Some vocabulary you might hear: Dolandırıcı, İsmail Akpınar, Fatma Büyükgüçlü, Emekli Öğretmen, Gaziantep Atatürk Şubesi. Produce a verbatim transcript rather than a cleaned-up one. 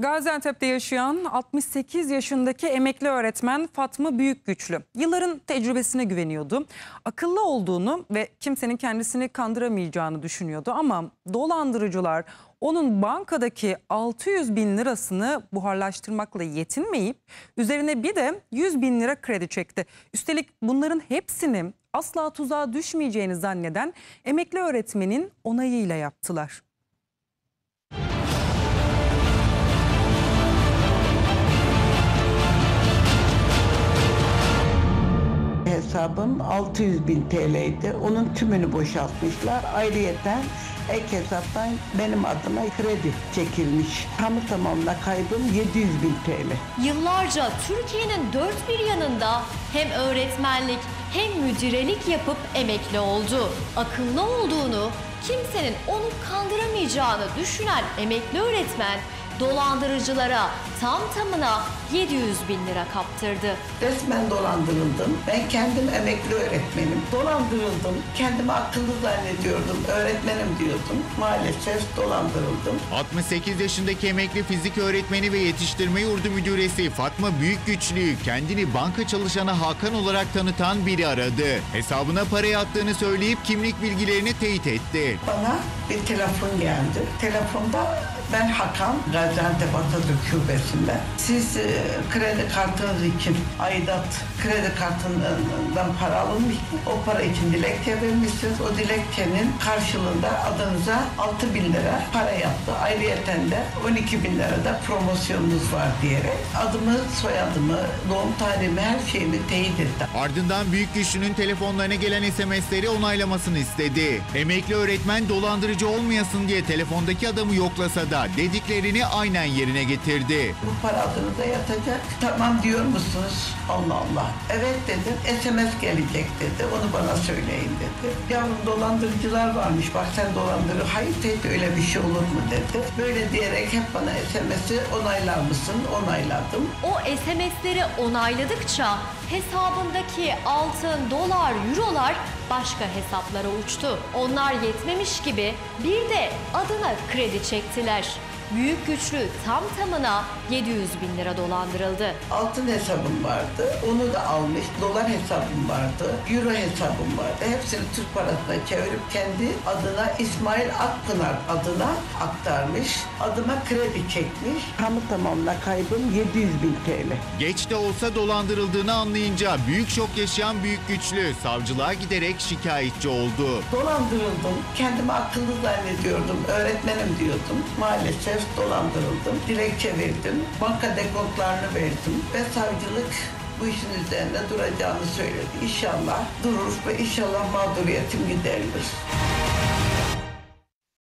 Gaziantep'te yaşayan altmış sekiz yaşındaki emekli öğretmen Fatma Büyükgüçlü yılların tecrübesine güveniyordu. Akıllı olduğunu ve kimsenin kendisini kandıramayacağını düşünüyordu ama dolandırıcılar onun bankadaki altı yüz bin lirasını buharlaştırmakla yetinmeyip üzerine bir de yüz bin lira kredi çekti. Üstelik bunların hepsini asla tuzağa düşmeyeceğini zanneden emekli öğretmenin onayıyla yaptılar. Hesabım altı yüz bin T L'ydi. Onun tümünü boşaltmışlar. Ayrıyeten ek hesaptan benim adıma kredi çekilmiş. Tamı tamamına kaybım yedi yüz bin T L. Yıllarca Türkiye'nin dört bir yanında hem öğretmenlik hem müdürelik yapıp emekli oldu. Akıllı olduğunu, kimsenin onu kandıramayacağını düşünen emekli öğretmen dolandırıcılara tam tamına yedi yüz bin lira kaptırdı. Resmen dolandırıldım. Ben kendim emekli öğretmenim. Dolandırıldım. Kendimi akıllı zannediyordum. Öğretmenim diyordum. Maalesef dolandırıldım. altmış sekiz yaşındaki emekli fizik öğretmeni ve yetiştirme yurdu müdüresi Fatma Büyükgüçlü'yü kendini banka çalışanı Hakan olarak tanıtan biri aradı. Hesabına parayı attığını söyleyip kimlik bilgilerini teyit etti. Bana bir telefon geldi. Telefonda ben Hakan, Gaziantep Atatürk Şubesi'nde. Siz e, kredi kartınız için aidat, kredi kartından para alınmış. O para için dilekçe vermişsiniz. O dilekçenin karşılığında adınıza altı bin lira para yaptı. Ayrıyeten de on iki bin lira da promosyonunuz var diyerek adımı, soyadımı, doğum tarihimi, her şeyimi teyit etti. Ardından Büyükgüçlü'nün telefonlarına gelen S M S'leri onaylamasını istedi. Emekli öğretmen dolandırıcı olmayasın diye telefondaki adamı yoklasa da dediklerini aynen yerine getirdi. Bu para adınıza yatacak. Tamam diyor musunuz? Allah Allah. Evet dedim. S M S gelecek dedi. Onu bana söyleyin dedi. Yavrum dolandırıcılar varmış. Bak sen dolandırır. Hayır dedi. Öyle bir şey olur mu dedi. Böyle diyerek hep bana S M S'i onaylar mısın? Onayladım. O S M S'leri onayladıkça hesabındaki altın, dolar, eurolar başka hesaplara uçtu. Onlar yetmemiş gibi bir de adına kredi çektiler. Büyükgüçlü tam tamına yedi yüz bin lira dolandırıldı. Altın hesabım vardı, onu da almış. Dolar hesabım vardı, euro hesabım vardı. Hepsini Türk parasına çevirip kendi adına İsmail Akpınar adına aktarmış. Adıma kredi çekmiş. Tamı tamamına kaybım yedi yüz bin T L. Geç de olsa dolandırıldığını anlayınca büyük şok yaşayan Büyükgüçlü savcılığa giderek şikayetçi oldu. Dolandırıldım, kendimi akıllı zannediyordum. Öğretmenim diyordum, maalesef dolandırıldım. Dilekçe verdim. Banka dekontlarını verdim. Ve savcılık bu işin üzerine duracağını söyledi. İnşallah durur ve inşallah mağduriyetim giderilir.